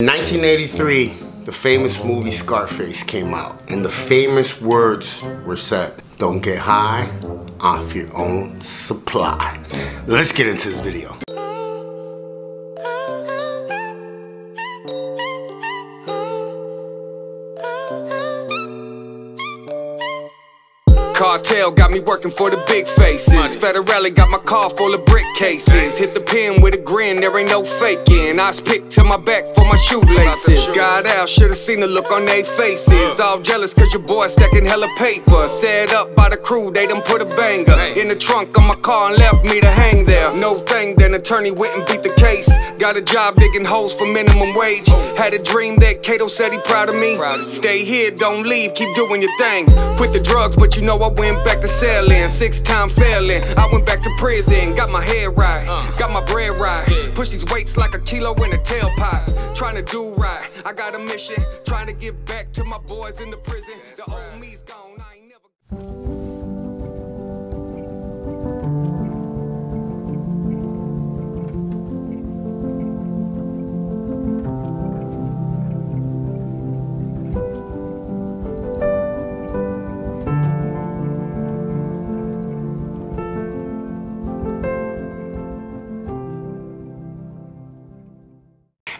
In 1983, the famous movie Scarface came out, and the famous words were said, "Don't get high off your own supply." Let's get into this video. Cartel got me working for the big faces. Federali got my car full of brick cases. Hit the pen with a grin, there ain't no faking. I was picked to my back for my shoelaces. Got out, should've seen the look on they faces. All jealous cause your boy stacking hella paper. Set up by the crew, they done put a banger in the trunk of my car and left me to hang there. No thing, then attorney went and beat the case. Got a job digging holes for minimum wage. Had a dream that Cato said he proud of me. Stay here, don't leave, keep doing your thing. Quit the drugs, but you know I went back to selling, 6-time failing. I went back to prison, got my head right, got my bread right. Push these weights like a kilo in a tailpipe. Trying to do right, I got a mission. Trying to give back to my boys in the prison. The old me's gone, I ain't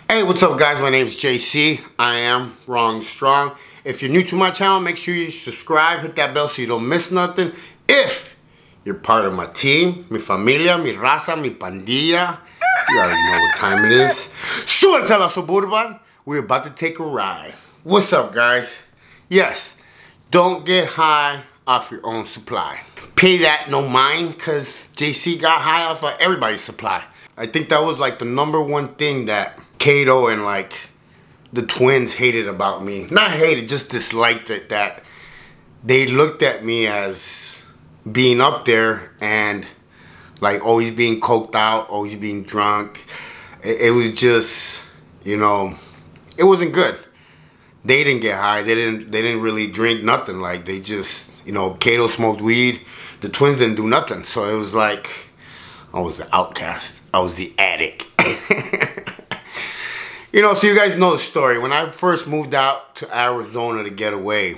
Hey, what's up guys? My name is JC. I am Wrong Strong. If you're new to my channel, make sure you subscribe, hit that bell so you don't miss nothing. If you're part of my team, Mi Familia, Mi Raza, Mi Pandilla, you already know what time it is. Súbanse a la Suburban. We're about to take a ride. What's up guys? Yes, don't get high off your own supply. Pay that no mind, cause JC got high off of everybody's supply. I think that was like the #1 thing that Cato and like the twins hated about me. Not hated, just disliked it, that they looked at me as being up there and like always being coked out, always being drunk. It was just, you know, it wasn't good. They didn't get high, they didn't really drink nothing. Like they just, you know, Cato smoked weed, the twins didn't do nothing. So it was like I was the outcast, I was the addict. You know, so you guys know the story. When I first moved out to Arizona to get away,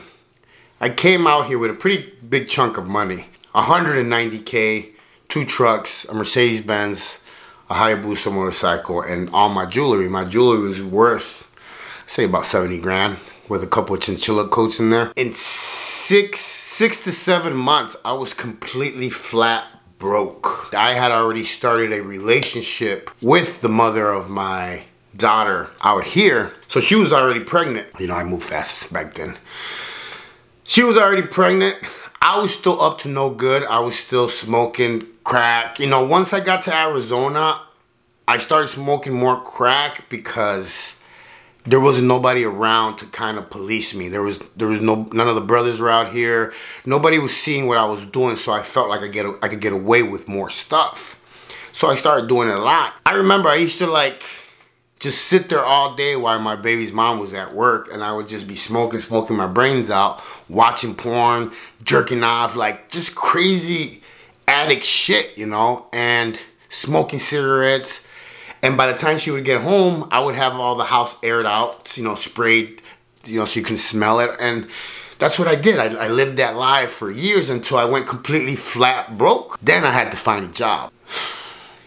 I came out here with a pretty big chunk of money. 190K, 2 trucks, a Mercedes-Benz, a Hayabusa motorcycle, and all my jewelry. My jewelry was worth, say, about 70 grand with a couple of chinchilla coats in there. In six to seven months, I was completely flat broke. I had already started a relationship with the mother of my daughter out here, so she was already pregnant. You know, I moved fast back then. She was already pregnant. I was still up to no good. I was still smoking crack. You know, once I got to Arizona, I started smoking more crack because there wasn't nobody around to kind of police me. There was none of the brothers were out here. Nobody was seeing what I was doing, so I felt like I could get away with more stuff. So I started doing it a lot. I remember I used to like just sit there all day while my baby's mom was at work, and I would just be smoking my brains out, watching porn, jerking off, like just crazy addict shit, you know, and smoking cigarettes. And by the time she would get home, I would have all the house aired out, you know, sprayed, you know, so you can smell it. And that's what I did. I lived that life for years until I went completely flat broke. Then I had to find a job.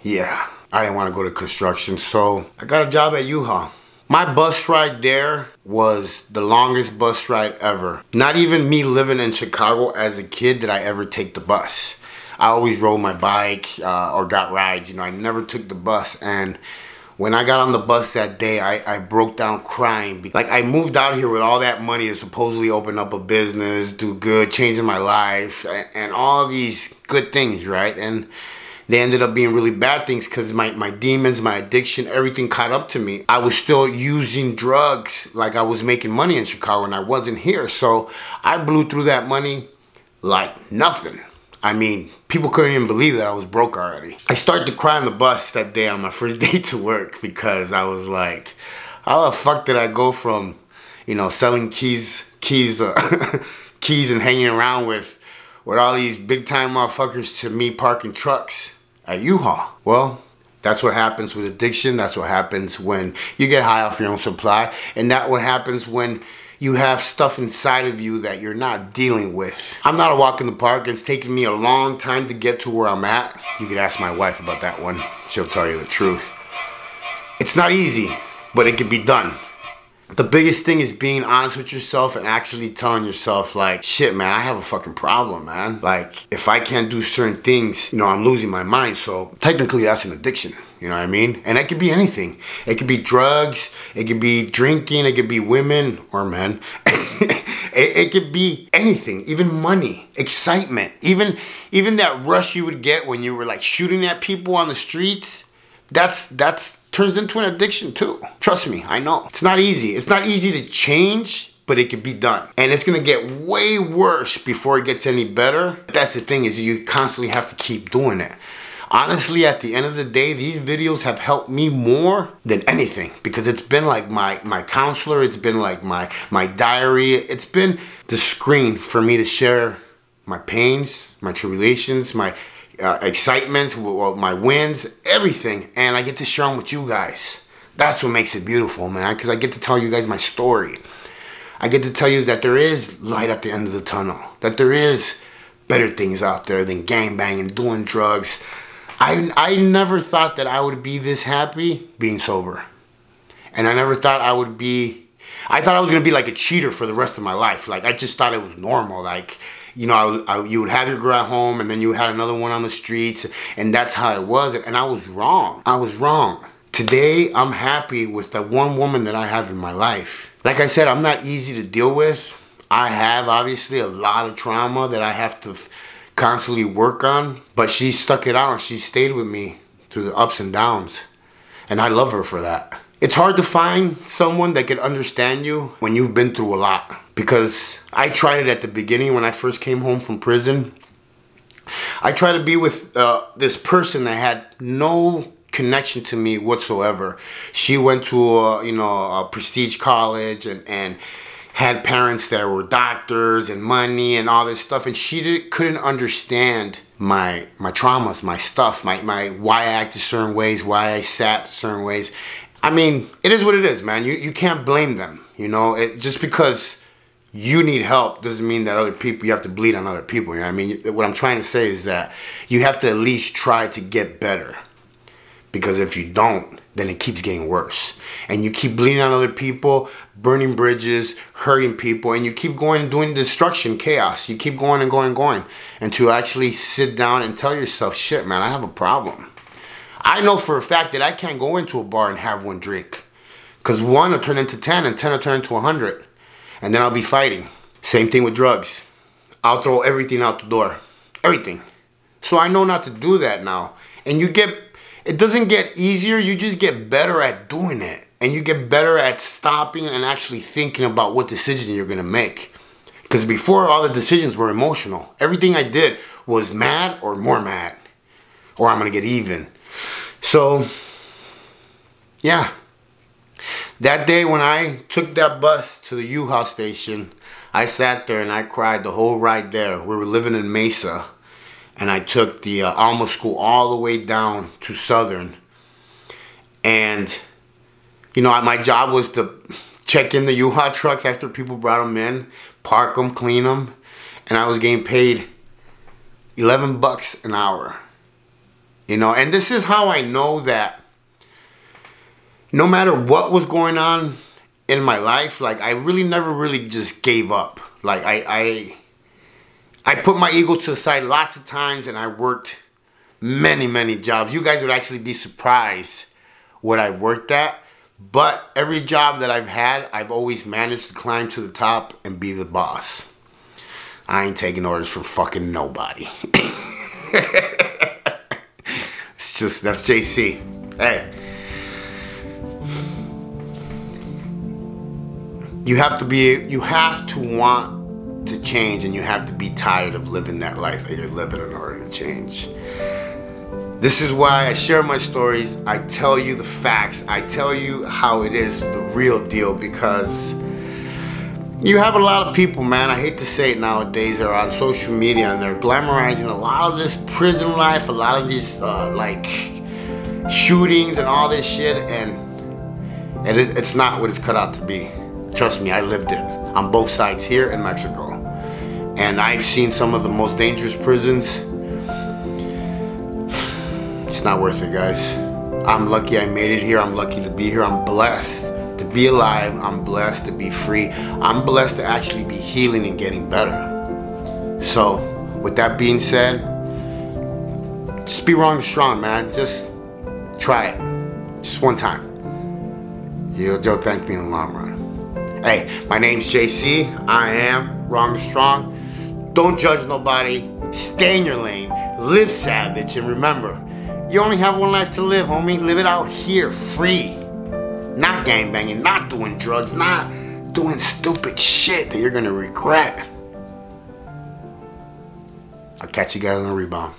Yeah. I didn't want to go to construction, so I got a job at U-Haul. My bus ride there was the longest bus ride ever. Not even me living in Chicago as a kid did I ever take the bus. I always rode my bike or got rides, you know, I never took the bus. And when I got on the bus that day, I broke down crying. Like I moved out here with all that money to supposedly open up a business, do good, changing my life, and all these good things, right? And they ended up being really bad things because my demons, my addiction, everything caught up to me. I was still using drugs like I was making money in Chicago and I wasn't here. So I blew through that money like nothing. I mean, people couldn't even believe that I was broke already. I started to cry on the bus that day on my first day to work because I was like, how the fuck did I go from, you know, selling keys and hanging around with all these big time motherfuckers to me parking trucks at U-Haul. Well, That's what happens with addiction. That's what happens when you get high off your own supply. And that's what happens when you have stuff inside of you that you're not dealing with. I'm not a walk in the park. It's taken me a long time to get to where I'm at. You could ask my wife about that one. She'll tell you the truth. It's not easy, but it can be done. The biggest thing is being honest with yourself and actually telling yourself, like, shit, man, I have a fucking problem, man. Like, if I can't do certain things, you know, I'm losing my mind. So technically that's an addiction, you know what I mean? And it could be anything. It could be drugs, it could be drinking, it could be women or men. It could be anything, even money, excitement, even that rush you would get when you were like shooting at people on the streets. That's turns into an addiction too. Trust me, I know. It's not easy. It's not easy to change, but it can be done. And it's gonna get way worse before it gets any better. That's the thing, is you constantly have to keep doing it. Honestly, at the end of the day, these videos have helped me more than anything, because it's been like my counselor, it's been like my diary, it's been the screen for me to share my pains, my tribulations, my excitements, my wins, everything, and I get to share them with you guys. That's what makes it beautiful, man, because I get to tell you guys my story. I get to tell you that there is light at the end of the tunnel, that there is better things out there than gangbanging, doing drugs. I never thought that I would be this happy being sober. And I never thought I would be... I thought I was going to be like a cheater for the rest of my life. Like, I just thought it was normal. Like, you know, you would have your girl at home and then you had another one on the streets. And that's how it was. And I was wrong. I was wrong. Today, I'm happy with the one woman that I have in my life. Like I said, I'm not easy to deal with. I have, obviously, a lot of trauma that I have to constantly work on. But she stuck it out. She stayed with me through the ups and downs. And I love her for that. It's hard to find someone that can understand you when you've been through a lot. Because I tried it at the beginning when I first came home from prison. I tried to be with this person that had no connection to me whatsoever. She went to a, you know, a prestige college and had parents that were doctors and money and all this stuff. And she couldn't understand my traumas, my stuff, my why I acted certain ways, why I sat certain ways. I mean, it is what it is, man. You can't blame them, you know? Just because you need help doesn't mean that other people, you have to bleed on other people, you know what I mean? What I'm trying to say is that you have to at least try to get better. Because if you don't, then it keeps getting worse. And you keep bleeding on other people, burning bridges, hurting people, and you keep going and doing destruction, chaos. You keep going and going and going. And to actually sit down and tell yourself, shit, man, I have a problem. I know for a fact that I can't go into a bar and have one drink. Because one will turn into 10 and 10 will turn into 100. And then I'll be fighting. Same thing with drugs. I'll throw everything out the door. Everything. So I know not to do that now. And you get, it doesn't get easier, you just get better at doing it. And you get better at stopping and actually thinking about what decision you're going to make. Because before, all the decisions were emotional. Everything I did was mad or more mad. Or I'm going to get even. So, yeah, that day when I took that bus to the U-Haul station, I sat there and I cried the whole ride there. We were living in Mesa, and I took the Alma School all the way down to Southern. And, you know, my job was to check in the U-Haul trucks after people brought them in, park them, clean them, and I was getting paid 11 bucks an hour. You know, and this is how I know that no matter what was going on in my life, like, I really never really just gave up. Like, I put my ego to the side lots of times, and I worked many, many jobs. You guys would actually be surprised what I worked at. But every job that I've had, I've always managed to climb to the top and be the boss. I ain't taking orders from fucking nobody. Just, that's JC. Hey, you have to want to change, and you have to be tired of living that life that you're living in order to change. This is why I share my stories. I tell you the facts. I tell you how it is, the real deal, because you have a lot of people, man, I hate to say it nowadays, are on social media and they're glamorizing a lot of this prison life, a lot of these, like, shootings and all this shit, and it's not what it's cut out to be. Trust me, I lived it on both sides here in Mexico. And I've seen some of the most dangerous prisons. It's not worth it, guys. I'm lucky I made it here. I'm lucky to be here. I'm blessed to be alive. I'm blessed to be free. I'm blessed to actually be healing and getting better. So, with that being said, just be wrong and strong, man. Just try it. Just one time. You'll thank me in the long run. Hey, my name's JC. I am Wrong Strong. Don't judge nobody. Stay in your lane. Live savage. And remember, you only have one life to live, homie. Live it out here, free. Not gangbanging, not doing drugs, not doing stupid shit that you're gonna regret. I'll catch you guys on the rebound.